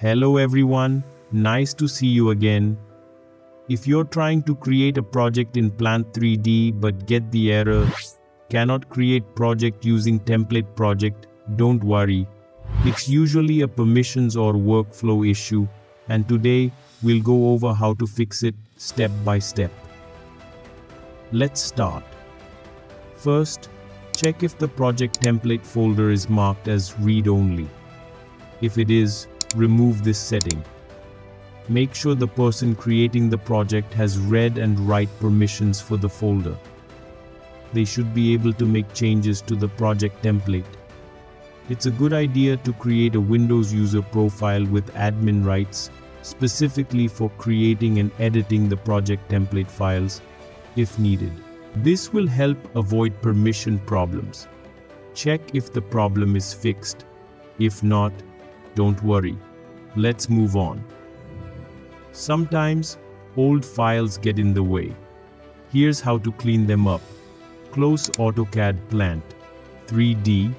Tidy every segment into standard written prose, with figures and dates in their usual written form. Hello everyone, nice to see you again. If you're trying to create a project in Plant 3D but get the error, cannot create project using template project, don't worry. It's usually a permissions or workflow issue, and today, we'll go over how to fix it, step by step. Let's start. First, check if the project template folder is marked as read-only. If it is, remove this setting. Make sure the person creating the project has read and write permissions for the folder. They should be able to make changes to the project template. It's a good idea to create a Windows user profile with admin rights, specifically for creating and editing the project template files, if needed. This will help avoid permission problems. Check if the problem is fixed. If not, don't worry. Let's move on. Sometimes, old files get in the way. Here's how to clean them up. Close AutoCAD Plant 3D,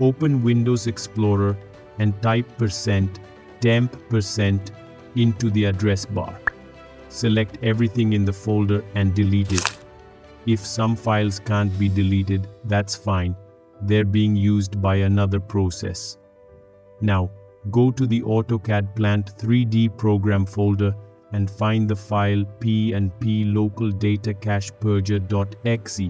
open Windows Explorer, and type %temp% into the address bar. Select everything in the folder and delete it. If some files can't be deleted, that's fine. They're being used by another process. Now, go to the AutoCAD Plant 3D program folder and find the file P&P Local Data Cache Purger.exe.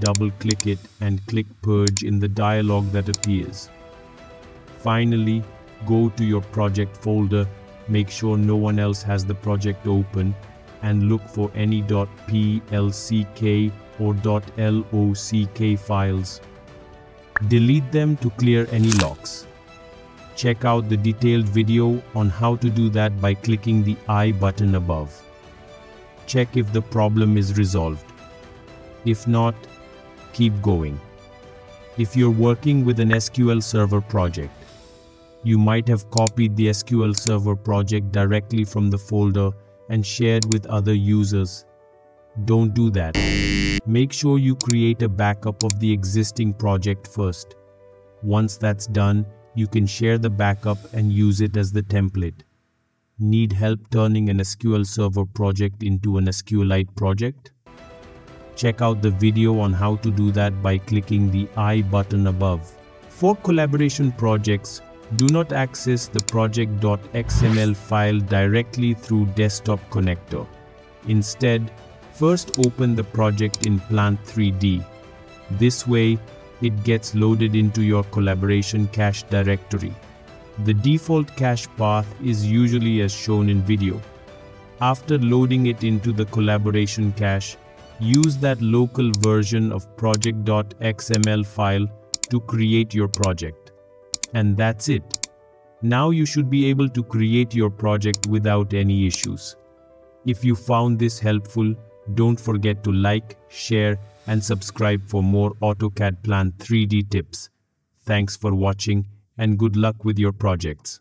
Double-click it and click Purge in the dialog that appears. Finally, go to your project folder, make sure no one else has the project open, and look for any .plck or .lock files. Delete them to clear any locks. Check out the detailed video on how to do that by clicking the I button above. Check if the problem is resolved. If not, keep going. If you're working with an SQL Server project, you might have copied the SQL Server project directly from the folder and shared with other users. Don't do that. Make sure you create a backup of the existing project first. Once that's done, you can share the backup and use it as the template. Need help turning an SQL Server project into an SQLite project? Check out the video on how to do that by clicking the I button above. For collaboration projects, do not access the project.xml file directly through desktop connector. Instead, first open the project in Plant 3D. This way, it gets loaded into your collaboration cache directory. The default cache path is usually as shown in video. After loading it into the collaboration cache, use that local version of project.xml file to create your project. And that's it. Now you should be able to create your project without any issues. If you found this helpful, don't forget to like, share, and subscribe for more AutoCAD Plant 3D tips. Thanks for watching, and good luck with your projects.